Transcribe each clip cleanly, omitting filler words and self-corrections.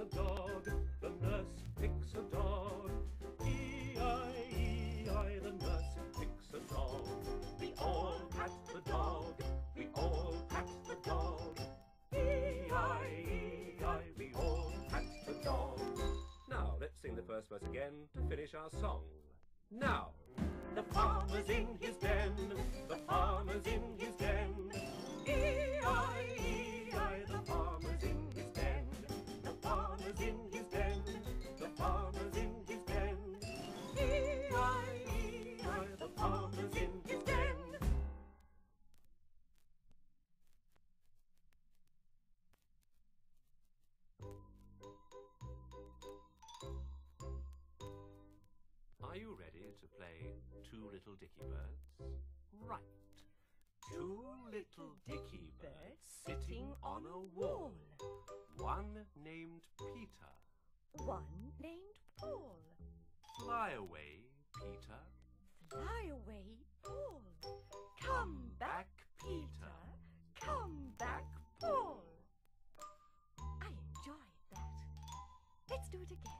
a dog, the nurse picks a dog. E-I-E-I, the nurse picks a dog. We all pat the dog, we all pat the dog. E-I-E-I, we all pat the dog. Now let's sing the first verse again to finish our song. Now! The farmer's in his den, the farmer's in his den. E-I-E-I, the farmer's in his den, the farmer's in his den, the farmer's in his den. E-I-E-I, the farmer's in his den. Are you ready to play Two Little Dicky Birds? Right. Two little dicky birds sitting on a wall. One named Peter. One named Paul. Fly away, Peter. Fly away, Paul. Come back, Peter. Come back, Paul. I enjoyed that. Let's do it again.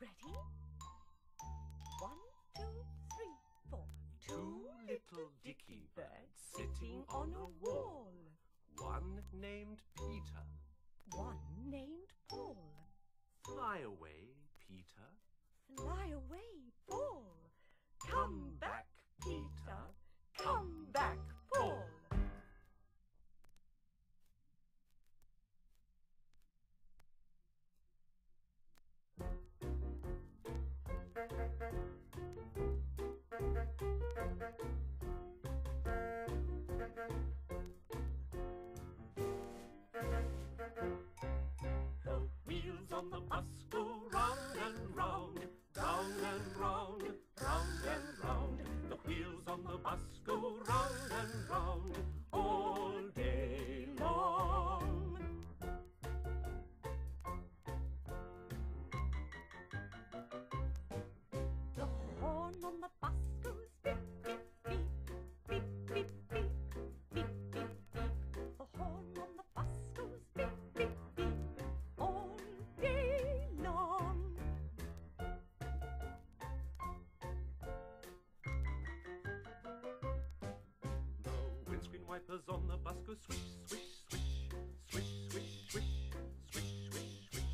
Ready? 1, 2, 3, 4. Two little dicky birds sitting on a wall. One named Peter. One named Paul. Fly away, Peter. Fly away, Paul. Come back, Peter. Come back, Paul. The wheels on the bus go round and round, round and round, round and round. The wheels on the bus go round and round all day long. The horn on the bus goes beep, beep, beep, beep, beep, beep, beep, beep, beep. The horn on the bus goes beep, beep, beep, all day long. The windscreen wipers on the bus go swish, swish, swish, swish, swish, swish, swish, swish, swish.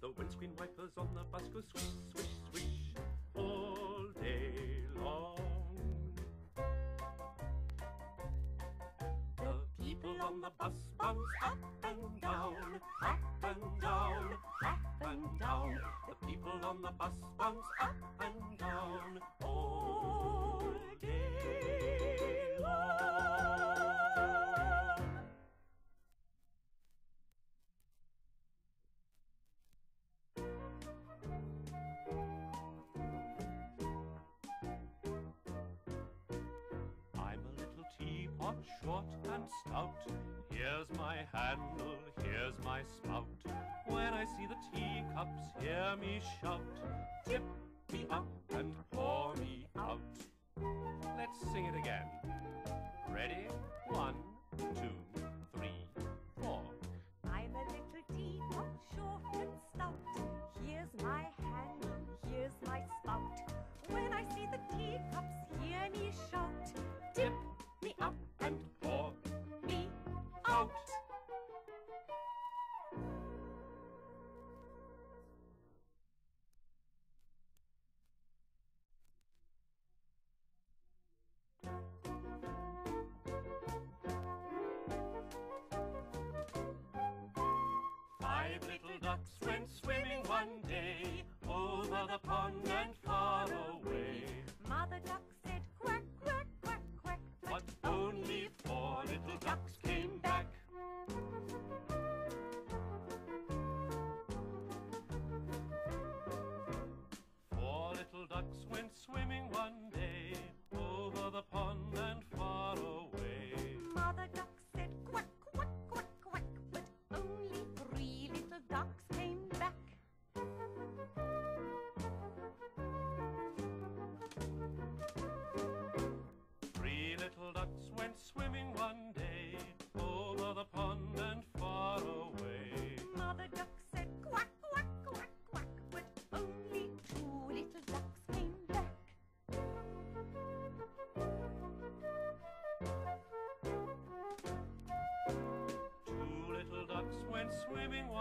The windscreen wipers on the bus go swish, swish, swish, all day long. The people on the bus bounce up and down, up and down, up and down. The people on the bus bounce up and down all day long. I'm a little teapot, short and stout. Here's my handle, here's my spout. When I see the teacups, hear me shout. Tip me up and pour me out. Let's sing it again. Ready? 1, 2, 3, 4. I'm a little teapot, short and stout. Here's my handle, here's my spout. When I see the teacups, hear me shout. Tip me up and pour me out. Five little ducks went swimming one day, over the pond and far away. Mother duck said quack, quack, quack, quack, but only 4 little ducks came back. Four little ducks went swimming one day, over the pond and far away. Mother duck said quack, quack, quack, quack, but only 3 little ducks came back.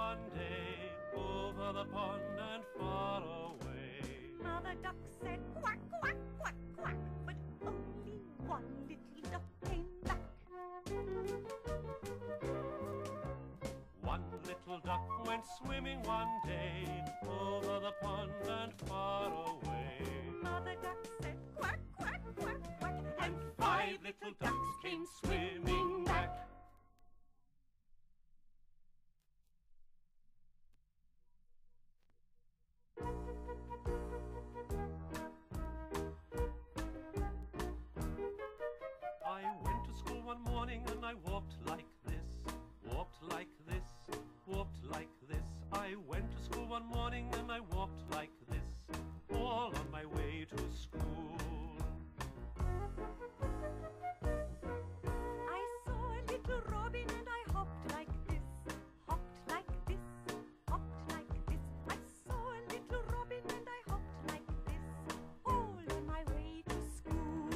one day, over the pond and far away. Mother Duck said quack, quack, quack, quack, but only one little duck came back. One little duck went swimming one day, over the pond and far away. Mother Duck said quack, quack, quack, quack, and five little ducks came swimming back. I went to school one morning and I walked like this, walked like this, walked like this. I went to school one morning and I walked like this, all on my way to school. I saw a little robin and I hopped like this, hopped like this, hopped like this. I saw a little robin and I hopped like this, all on my way to school.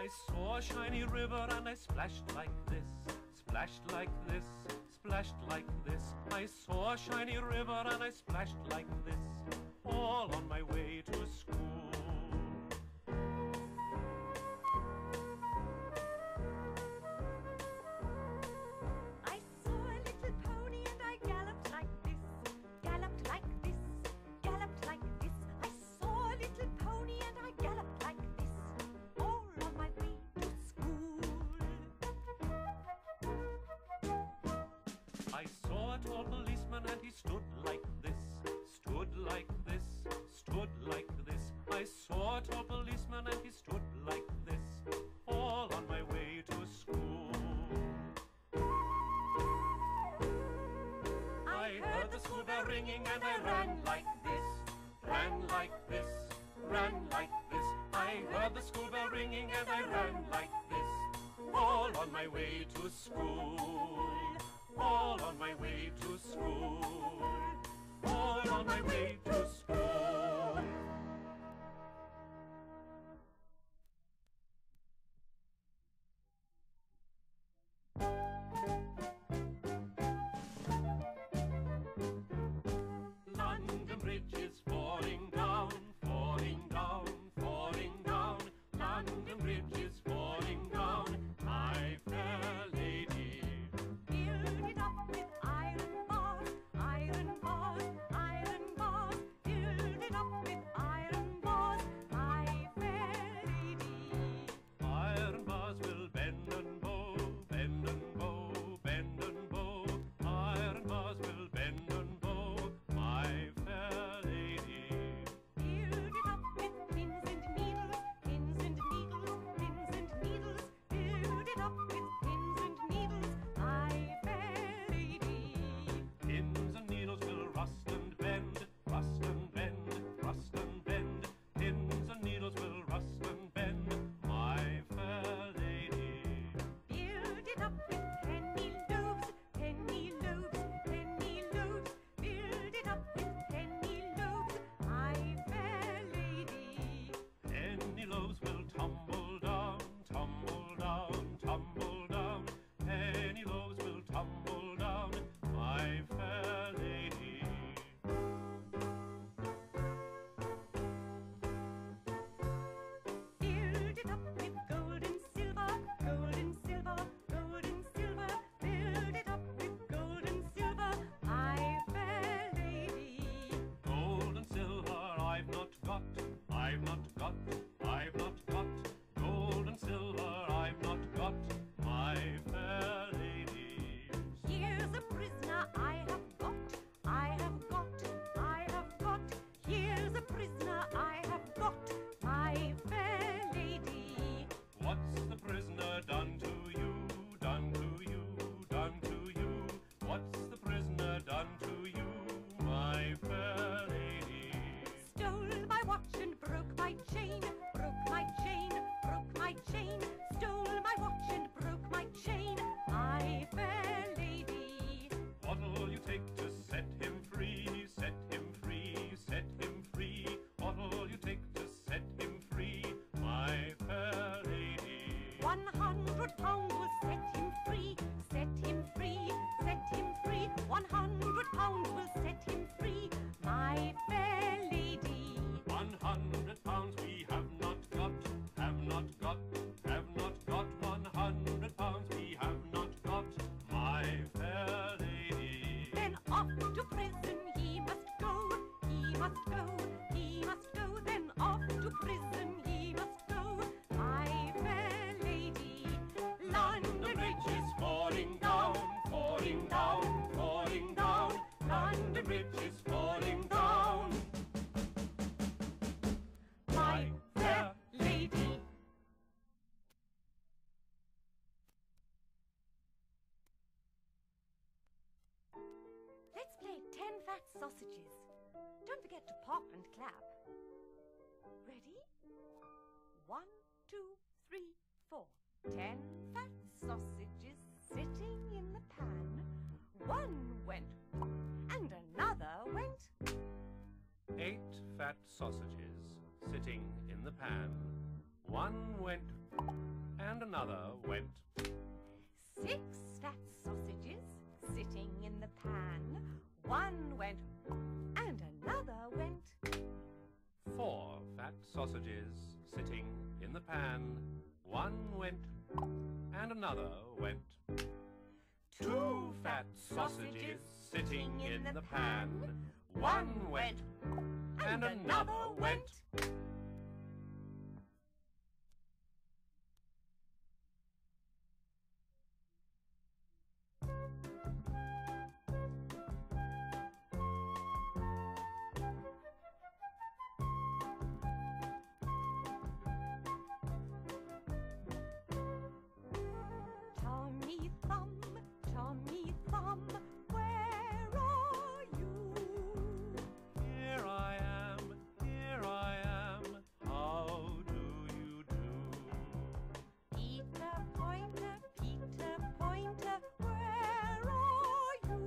I saw a shiny river and I splashed like this, splashed like this, splashed like this. I saw a shiny river and I splashed like this, all on my way to school. I saw a little pony and I galloped like this, galloped like this, galloped like this. I saw a little pony and I galloped like this, I saw a tall policeman and he stood like this, stood like this, stood like this. I saw a tall policeman and he stood like this, all on my way to school. I heard the school bell ringing and I ran like this, ran like this, ran like this. I heard the school bell ringing and I ran like this, all on my way to school. All on my way to school, all on my way to school. London Bridge is falling down, falling down, falling down. London Bridge is falling down. I fell. Iron bars, filled it up he must go, then off to prison he must go. My fair lady, London Bridge is falling down, falling down, falling down. London Bridge is falling down. My fair lady. Let's play 10 fat sausages. Don't forget to pop and clap. Ready? 1, 2, 3, 4. 10 fat sausages sitting in the pan. One went and another went. 8 fat sausages sitting in the pan. One went and another went. 6 fat sausages sitting in the pan. One went and another went. 4 fat sausages sitting in the pan. One went and another went. 2 fat sausages sitting in the pan. One went and another went. Tommy Thumb, where are you? Here I am, how do you do? Peter Pointer, where are you?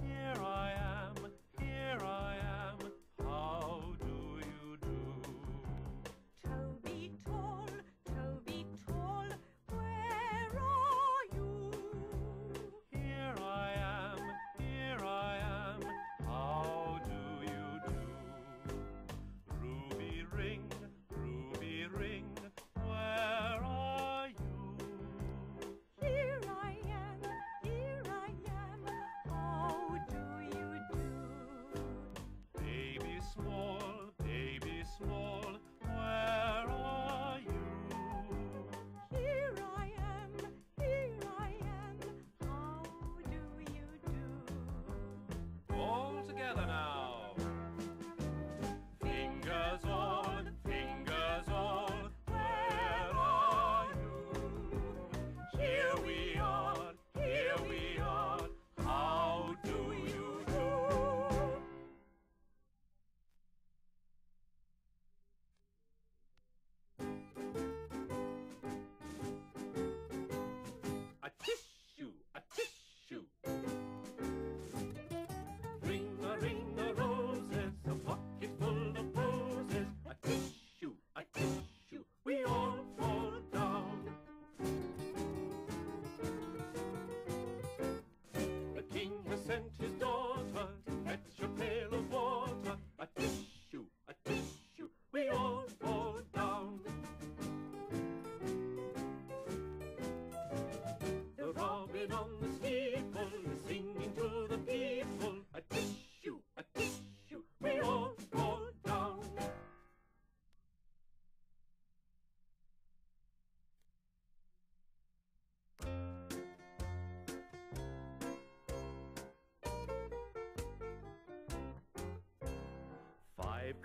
Here I am, how do you do? Toby Tall,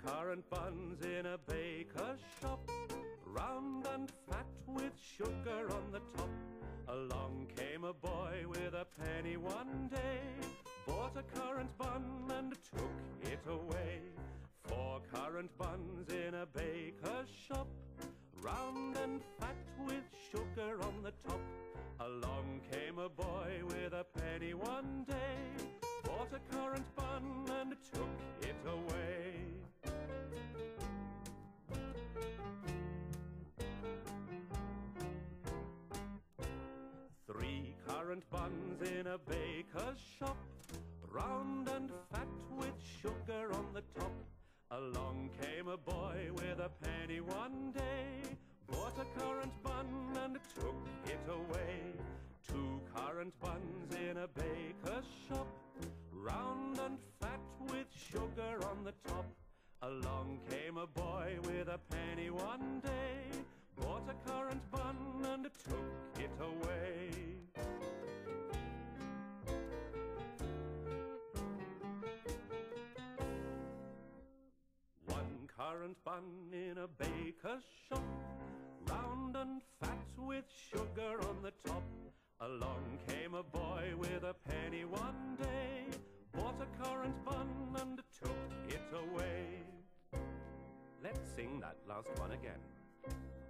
currant buns in a baker's shop, round and fat with sugar on the top. Along came a boy with a penny one day, bought a currant bun and took it away. 4 currant buns in a baker's shop, round and fat with sugar on the top. Along came a boy with a penny one day, bought a currant bun and took it away. Three currant buns in a baker's shop, round and fat with sugar on the top. Along came a boy with a penny one day, bought a currant bun and took it away. 2 currant buns in a baker's shop, round and fat with sugar on the top. currant bun in a baker's shop, round and fat with sugar on the top. Along came a boy with a penny one day, bought a currant bun and took it away. Let's sing that last one again.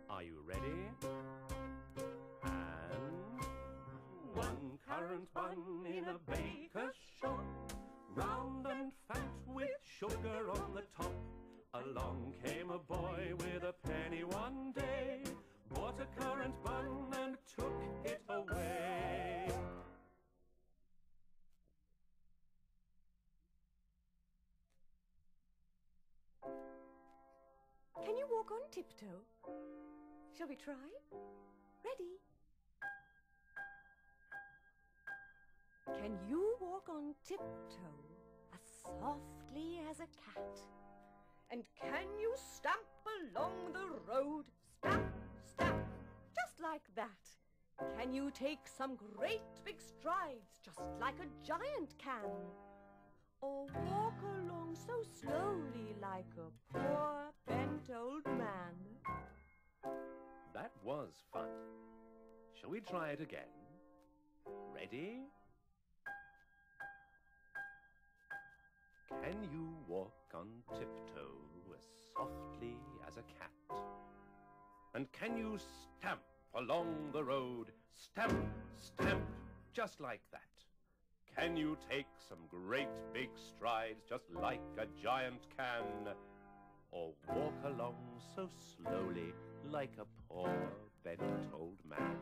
Are you ready? And one currant bun in a baker's shop, round and fat with sugar on the top. Along came a boy with a penny one day, bought a currant bun and took it away. Can you walk on tiptoe? Shall we try? Ready? Can you walk on tiptoe as softly as a cat? And can you stamp along the road? Stamp, stamp, just like that. Can you take some great big strides, just like a giant can? Or walk along so slowly like a poor bent old man? That was fun. Shall we try it again? Ready? Can you walk on tiptoe as softly as a cat? And can you stamp along the road? Stamp, stamp, just like that. Can you take some great big strides just like a giant can? Or walk along so slowly like a poor bent old man?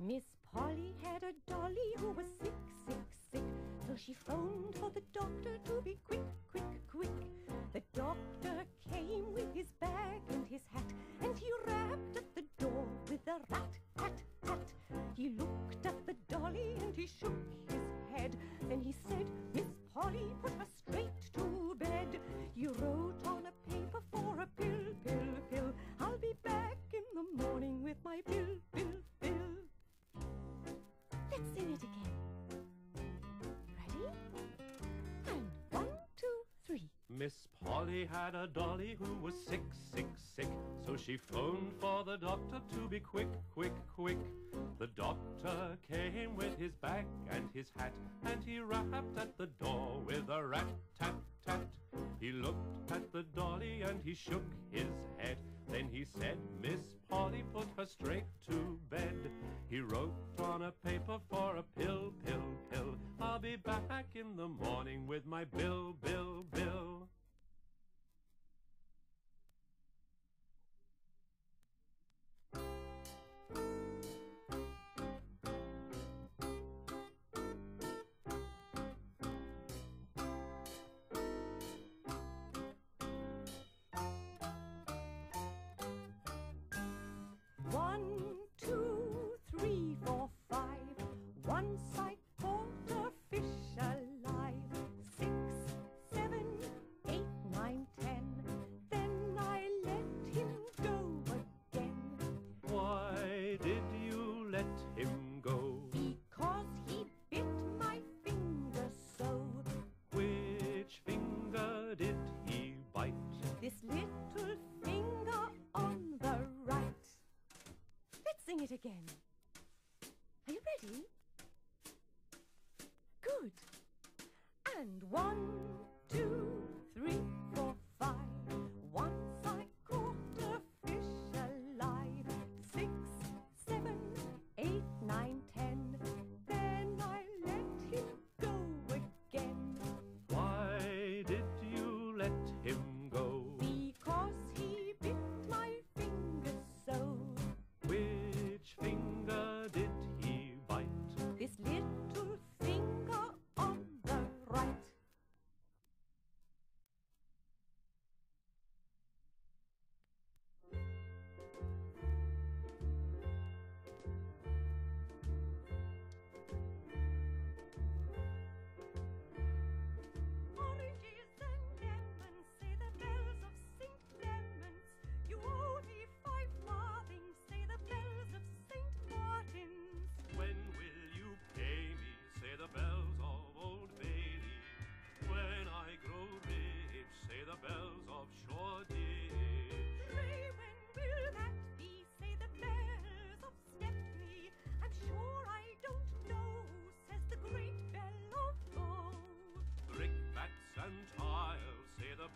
Miss Polly had a dolly who was sick, sick, sick, so she phoned for the doctor to be quick, quick, quick. The doctor came with his bag and his hat, and he rapped at the door with a rat, tat, tat. He looked at the dolly and he shook his head, then he said, Miss Polly, put her straight to bed. You wrote on a paper for a pill, pill, pill. I'll be back in the morning with my pill, pill, pill. Let's sing it again. Ready? And one, two, three. Miss Polly had a dolly who was sick, sick, sick, so she phoned for the doctor to be quick, quick, quick. The doctor came with his bag and his hat, and he rapped at the door with a rat, tat, tat. He looked at the dolly and he shook his head. Then he said, Miss Polly, put her straight to bed. He wrote on a paper for a pill, pill, pill. I'll be back in the morning with my bill, bill, bill.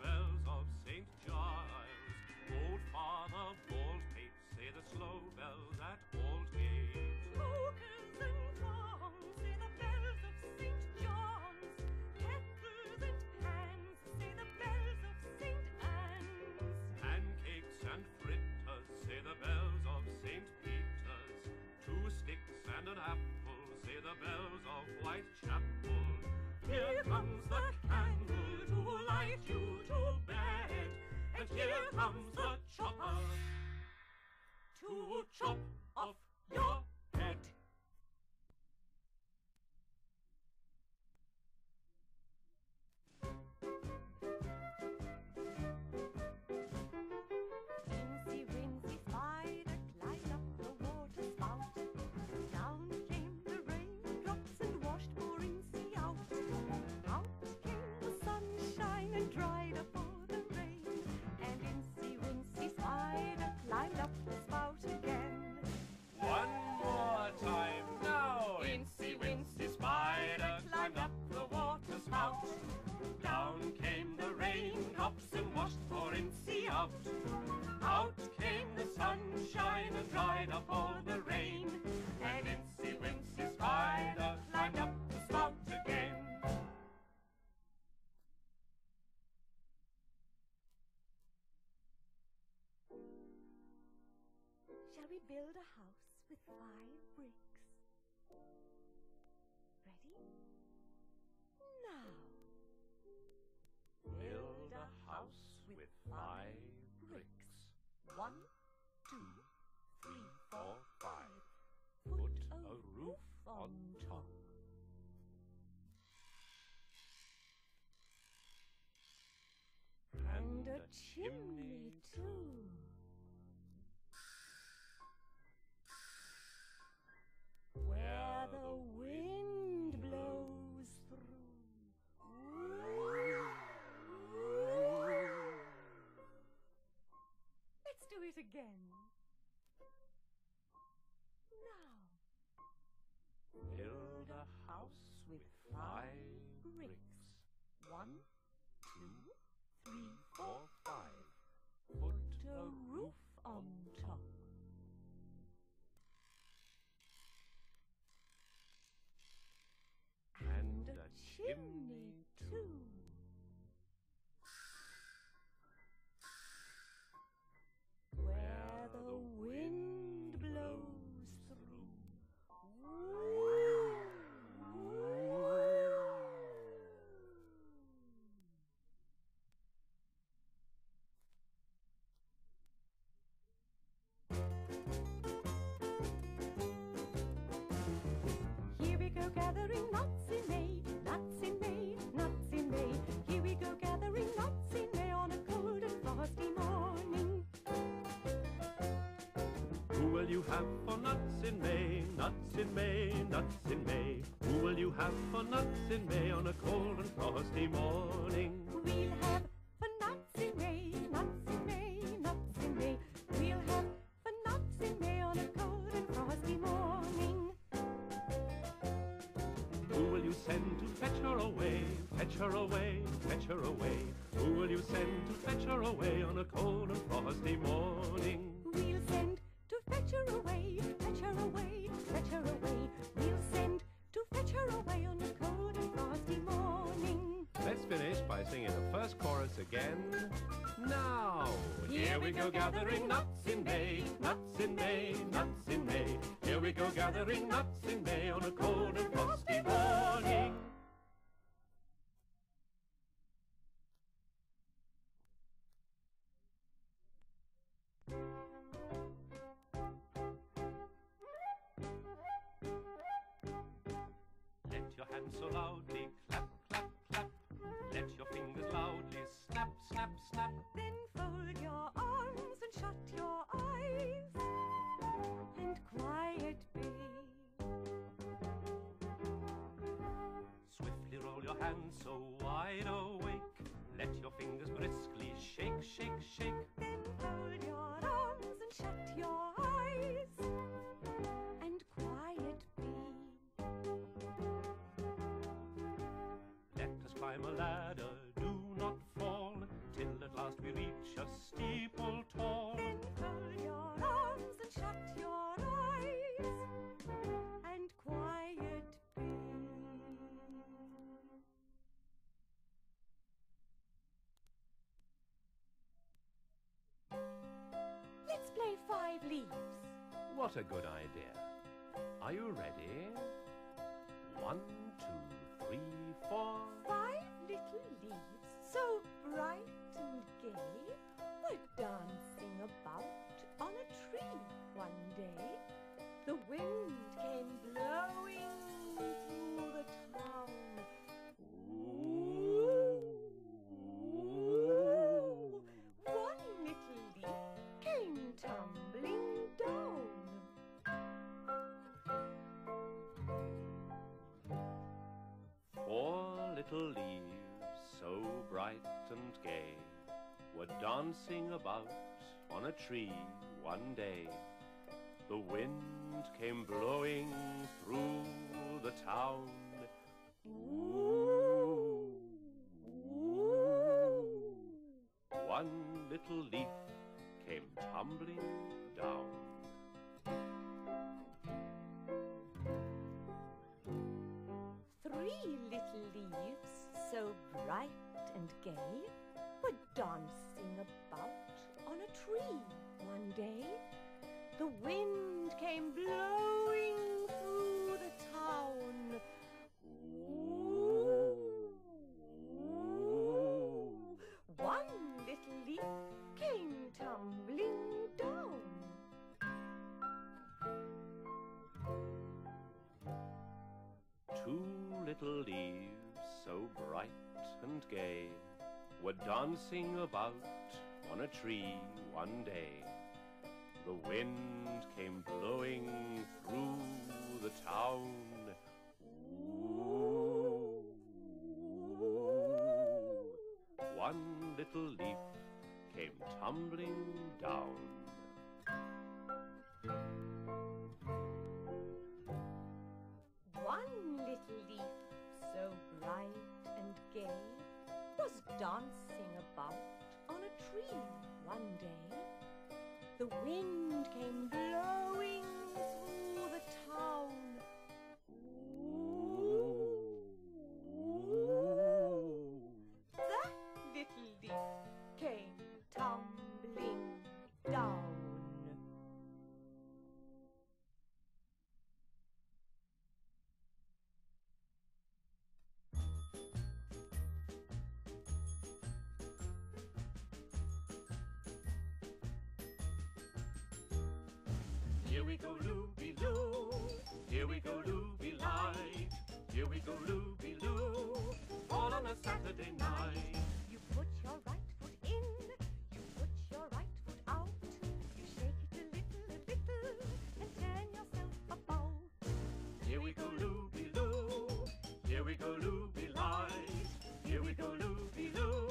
the bells of St. Giles. Old Father Baldpate, say the slow bells at Aldgate. Smokers and tongs, say the bells of St. John's. Kettles and pans, say the bells of St. Anne's. Pancakes and fritters, say the bells of St. Peter's. 2 sticks and an apple, say the bells of Whitechapel. Here comes the candle to light you to bed, and here comes the chopper to chop off your head. Down came the raindrops and washed poor Incy out. Out came the sunshine and dried up all the rain, and Incy Wincy Spider climbed up the spout again. Shall we build a house with 5 bricks? Ready? Now. Build a house with 5 bricks. 1, 2, 3, 4, 5. Put a roof on top. And a chimney too. Where the wind blows through. Let's do it again. Now. Build a house with 5 bricks. 1, 2, 3, 4, 5. Put a roof on top. And a chimney too. Climb a ladder, do not fall. must we reach a steeple tall? Then fold your arms and shut your eyes and quiet be. Let's play Five Leaves. What a good idea. Are you ready? 1, 2, 3, 4. Five little leaves, so bright and gay, were dancing about on a tree one day. The wind came blowing through the town. Ooh. One little leaf came tumbling down. Four little leaves, so bright and gay, were dancing about on a tree one day. The wind came blowing through the town. Ooh. One little leaf came tumbling down. Three little leaves, so bright and gay, were dancing about on a tree one day. The wind came blowing through the town. Ooh. One little leaf came tumbling down. Two little leaves, so bright and gay, were dancing about on a tree one day. The wind came blowing through the town. Ooh. One little leaf came tumbling down. One little leaf, so bright and gay, was dancing about on a tree one day. The wind came blowing through the town. Ooh. That little leaf came tumbling down. Here we go, looby-loo, here we go, looby-light, here we go, looby-loo, all on a Saturday night. You put your right foot in, you put your right foot out, you shake it a little, and turn yourself about. Here we go, looby-loo, here we go, looby-light, here we go, looby-loo,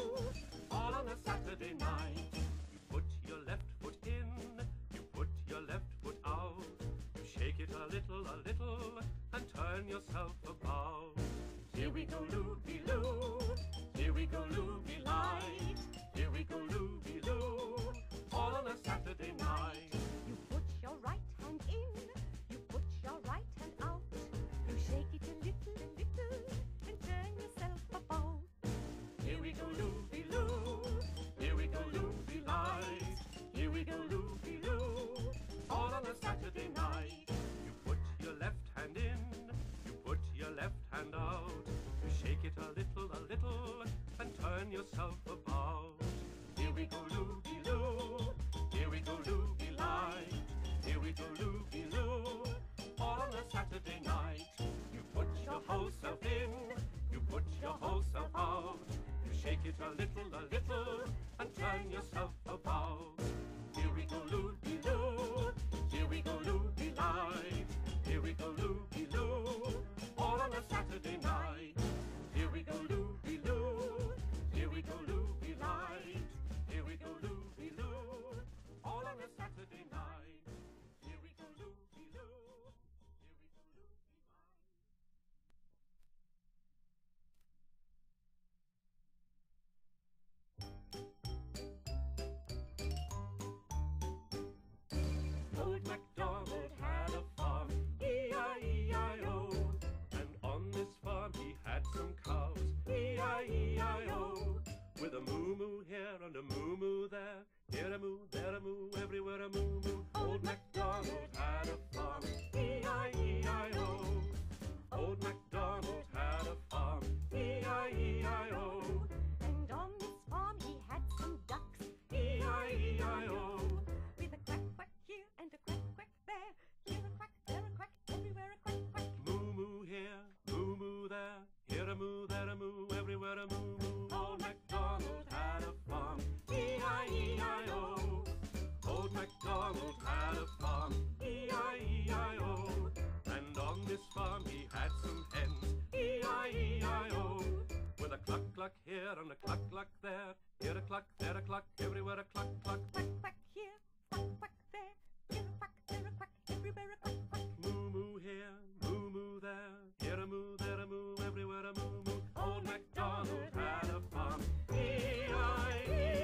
all on a Saturday night. You put your left foot in, you put your left foot out. You shake it a little, and turn yourself about. Here we go, looby-loo, here we go, looby-light, here we go, looby-loo, all on a Saturday night. You put your right hand in, you put your right hand out, you shake it a little, and turn yourself about. Here we go, looby-loo, here we go, looby-light, here we go, looby-loo, all on a Saturday night. You put your left hand in, you put your left hand out, you shake it a little, and turn yourself about. Here we go, looby-loo, here we go, looby-light, here we go, looby-loo, all on a Saturday night. You put your whole self in, you put your whole self out, you shake it a little, and turn yourself about. Here we go, looby-loo, here we go, looby-light, here we go, looby-loo, all on a Saturday night. Here we go, looby-loo, here we go, looby-light, here we go, looby-loo, all on a Saturday night. Here we go, looby-loo, here we go, looby-light. that I moo, everywhere I moo, moo. Old MacDonald had a farm, E-I-E-I-O. Old MacDonald had a farm, E-I-E-I-O. And on this farm he had some hens, E-I-E-I-O. With a cluck, cluck here and a cluck, cluck there. Here a cluck, there a cluck, everywhere a cluck, cluck. Quack, quack here, quack, quack there. Here a quack, there a quack, everywhere a quack, quack. Moo, moo here, moo, moo there. Here a moo, there a moo, everywhere a moo, moo. Old MacDonald had a farm, E-I-E-I-O.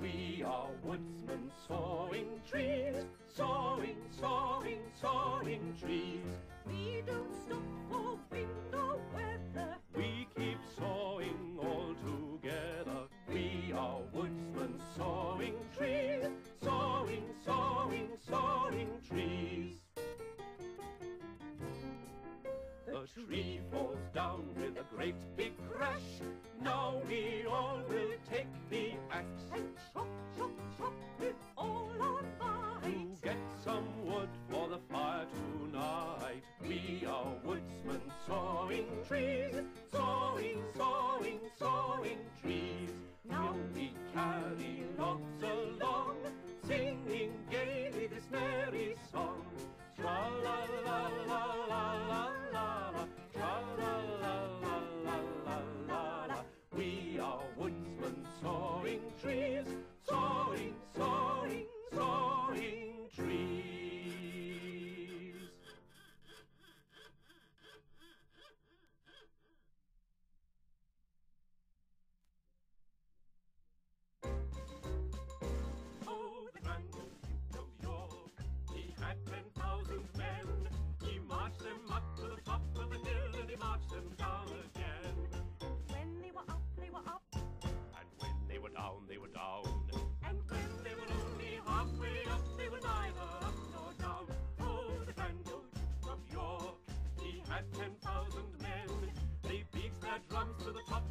We are woodsmen sawing trees, sawing, sawing, sawing trees. We don't stop for wind or weather. We keep sawing all together. We are woodsmen sawing trees, sawing, sawing, sawing trees. The tree falls down with a great big crash. Now we all will take the axe and chop, chop, chop with all our might. To get some wood for the fire tonight. We are woodsmen sawing trees, sawing, sawing, sawing trees. Now we carry logs along, singing gaily this merry song. Tra la la la la la la la, tra la la la la la la la. We are woodsmen sawing trees, sawing, sawing, sawing trees. Oh, the Grand Duke of York, he had 10,000 men. He marched them up to the top of the hill and he marched them down again. When they were up, they were up. And when they were down, they were down. And when they were only halfway up, they were neither up nor down. Oh, the Grand Duke of York, he had 10,000 men. They beat their drums to the top